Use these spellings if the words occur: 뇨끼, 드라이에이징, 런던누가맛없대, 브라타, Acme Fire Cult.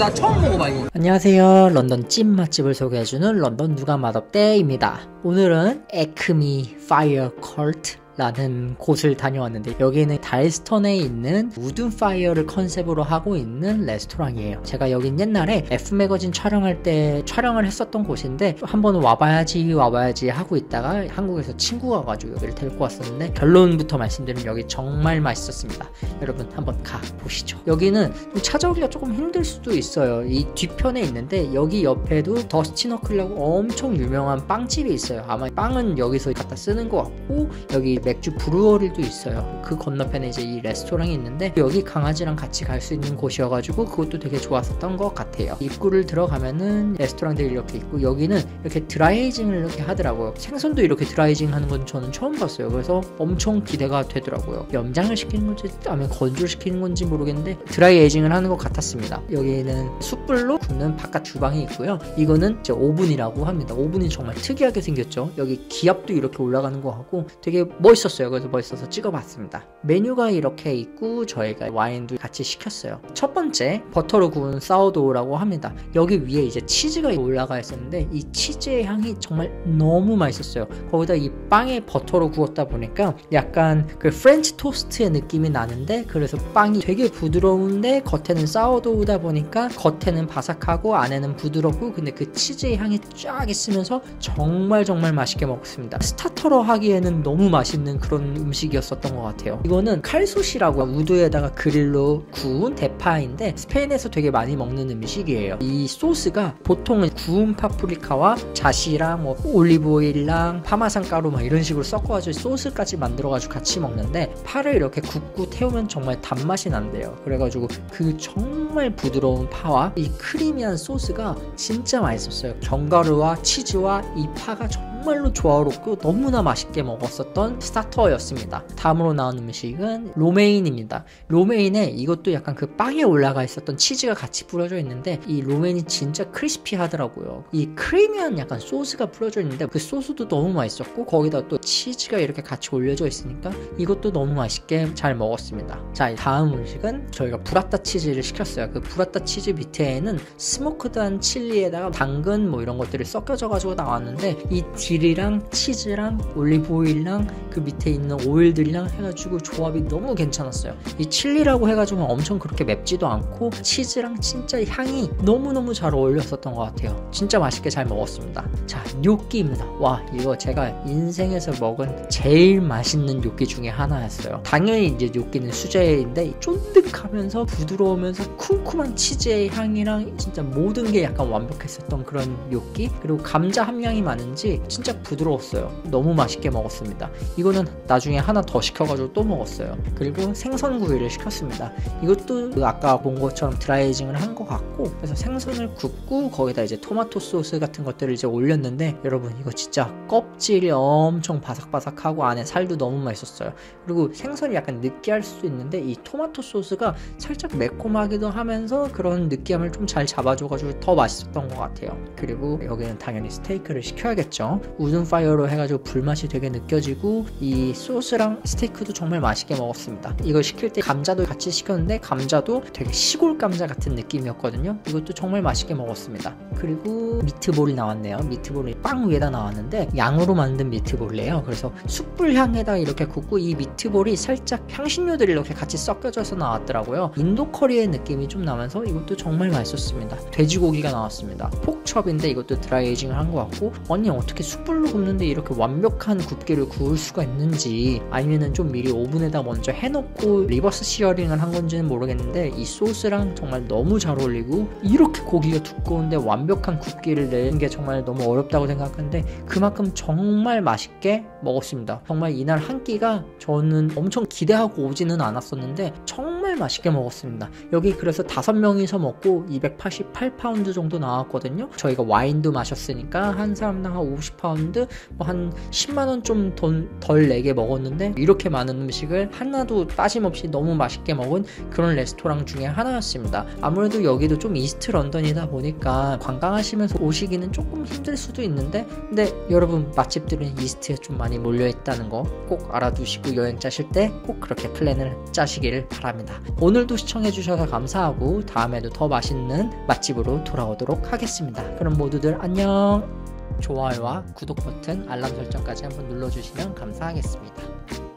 나 처음 먹어봐 이거. 안녕하세요, 런던 찐 맛집을 소개해주는 런던 누가 맛없대 입니다. 오늘은 Acme Fire Cult 라는 곳을 다녀왔는데, 여기는 달스턴에 있는 우든 파이어를 컨셉으로 하고 있는 레스토랑이에요. 제가 여긴 옛날에 F 매거진 촬영할 때 촬영을 했었던 곳인데 한번 와봐야지 하고 있다가 한국에서 친구가 가지고 여기를 데리고 왔었는데, 결론부터 말씀드리면 여기 정말 맛있었습니다. 여러분 한번 가보시죠. 여기는 찾아오기가 조금 힘들 수도 있어요. 이 뒤편에 있는데 여기 옆에도 더스티 너클라고 엄청 유명한 빵집이 있어요. 아마 빵은 여기서 갖다 쓰는 것 같고, 여기 맥주 브루어리도 있어요. 그 건너편에 이제 이 레스토랑이 있는데, 여기 강아지랑 같이 갈 수 있는 곳이어가지고 그것도 되게 좋았었던 것 같아요. 입구를 들어가면은 레스토랑들이 이렇게 있고, 여기는 이렇게 드라이징을 이렇게 하더라고요. 생선도 이렇게 드라이징 하는 건 저는 처음 봤어요. 그래서 엄청 기대가 되더라고요. 염장을 시키는 건지 아니면 건조를 시키는 건지 모르겠는데 드라이에이징을 하는 것 같았습니다. 여기는 숯불로 굽는 바깥 주방이 있고요. 이거는 이제 오븐이라고 합니다. 오븐이 정말 특이하게 생겼죠. 여기 기압도 이렇게 올라가는 것 같고 되게 멋있었어요. 그래서 멋있어서 찍어봤습니다. 메뉴가 이렇게 있고 저희가 와인도 같이 시켰어요. 첫 번째 버터로 구운 사워도우라고 합니다. 여기 위에 이제 치즈가 올라가 있었는데 이 치즈의 향이 정말 너무 맛있었어요. 거기다 이 빵에 버터로 구웠다 보니까 약간 그 프렌치 토스트의 느낌이 나는데, 그래서 빵이 되게 부드러운데 겉에는 사워도우다 보니까 겉에는 바삭하고 안에는 부드럽고, 근데 그 치즈의 향이 쫙 있으면서 정말 맛있게 먹었습니다. 스타터로 하기에는 너무 맛있는 그런 음식이었었던 것 같아요. 이거는 칼소시라고 우드에다가 그릴로 구운 대파인데 스페인에서 되게 많이 먹는 음식이에요. 이 소스가 보통은 구운 파프리카와 자시랑 뭐 올리브오일랑 파마산 가루 막 이런 식으로 섞어가지고 소스까지 만들어가지고 같이 먹는데, 파를 이렇게 굽고 태우면 정말 단맛이 난대요. 그래가지고 그 정말 부드러운 파와 이 크리미한 소스가 진짜 맛있었어요. 견과류와 치즈와 이 파가 정말로 조화롭고 너무나 맛있게 먹었었던 스타터였습니다. 다음으로 나온 음식은 로메인입니다. 로메인에 이것도 약간 그 빵에 올라가 있었던 치즈가 같이 뿌려져 있는데, 이 로메인이 진짜 크리스피하더라고요. 이 크리미한 약간 소스가 뿌려져 있는데 그 소스도 너무 맛있었고, 거기다 또 치즈가 이렇게 같이 올려져 있으니까 이것도 너무 맛있게 잘 먹었습니다. 자, 다음 음식은 저희가 브라타 치즈를 시켰어요. 그 브라타 치즈 밑에는 스모크드한 칠리에다가 당근 뭐 이런 것들이 섞여져 가지고 나왔는데, 이 딜이랑 치즈랑 올리브오일랑 그 밑에 있는 오일들이랑 해가지고 조합이 너무 괜찮았어요. 이 칠리라고 해가지고 엄청 그렇게 맵지도 않고 치즈랑 진짜 향이 너무너무 잘 어울렸었던 것 같아요. 진짜 맛있게 잘 먹었습니다. 자, 뇨끼입니다. 와, 이거 제가 인생에서 먹은 제일 맛있는 뇨끼 중에 하나였어요. 당연히 이제 뇨끼는 수제인데 쫀득하면서 부드러우면서 쿰쿰한 치즈의 향이랑 진짜 모든 게 약간 완벽했었던 그런 뇨끼, 그리고 감자 함량이 많은지 진짜 부드러웠어요. 너무 맛있게 먹었습니다. 이거는 나중에 하나 더 시켜가지고 또 먹었어요. 그리고 생선구이를 시켰습니다. 이것도 아까 본 것처럼 드라이징을 한 것 같고, 그래서 생선을 굽고 거기다 이제 토마토 소스 같은 것들을 이제 올렸는데, 여러분 이거 진짜 껍질이 엄청 바삭바삭하고 안에 살도 너무 맛있었어요. 그리고 생선이 약간 느끼할 수도 있는데 이 토마토 소스가 살짝 매콤하기도 하면서 그런 느끼함을 좀 잘 잡아줘가지고 더 맛있었던 것 같아요. 그리고 여기는 당연히 스테이크를 시켜야겠죠. 우든 파이어로 해가지고 불맛이 되게 느껴지고 이 소스랑 스테이크도 정말 맛있게 먹었습니다. 이거 시킬 때 감자도 같이 시켰는데 감자도 되게 시골 감자 같은 느낌이었거든요. 이것도 정말 맛있게 먹었습니다. 그리고 미트볼이 나왔네요. 미트볼이 빵 위에다 나왔는데 양으로 만든 미트볼이에요. 그래서 숯불향에다 이렇게 굽고 이 미트볼이 살짝 향신료들이 이렇게 같이 섞여져서 나왔더라고요. 인도 커리의 느낌이 좀 나면서 이것도 정말 맛있었습니다. 돼지고기가 나왔습니다. 포크첩인데 이것도 드라이에이징을 한 것 같고, 언니 어떻게 숯불로 굽는데 이렇게 완벽한 굽기를 구울 수가 있는지, 아니면은 좀 미리 오븐에다 먼저 해놓고 리버스 시어링을 한 건지는 모르겠는데 이 소스랑 정말 너무 잘 어울리고, 이렇게 고기가 두꺼운데 완벽한 굽기를 내는 게 정말 너무 어렵다고 생각하는데 그만큼 정말 맛있게 먹었습니다. 정말 이날 한 끼가 저는 엄청 기대하고 오지는 않았었는데 정말 맛있게 먹었습니다. 여기 그래서 5명이서 먹고 288파운드 정도 나왔거든요. 저희가 와인도 마셨으니까 한 사람당 한 50파운드, 뭐 한 10만원 좀 덜 내게 먹었는데 이렇게 많은 음식을 하나도 빠짐없이 너무 맛있게 먹은 그런 레스토랑 중에 하나였습니다. 아무래도 여기도 좀 이스트 런던이다 보니까 관광하시면서 오시기는 조금 힘들 수도 있는데, 근데 여러분 맛집들은 이스트에 좀 많이 몰려있다는 거 꼭 알아두시고 여행 짜실 때 꼭 그렇게 플랜을 짜시기를 바랍니다. 오늘도 시청해주셔서 감사하고 다음에도 더 맛있는 맛집으로 돌아오도록 하겠습니다. 그럼 모두들 안녕! 좋아요와 구독 버튼, 알람 설정까지 한번 눌러주시면 감사하겠습니다.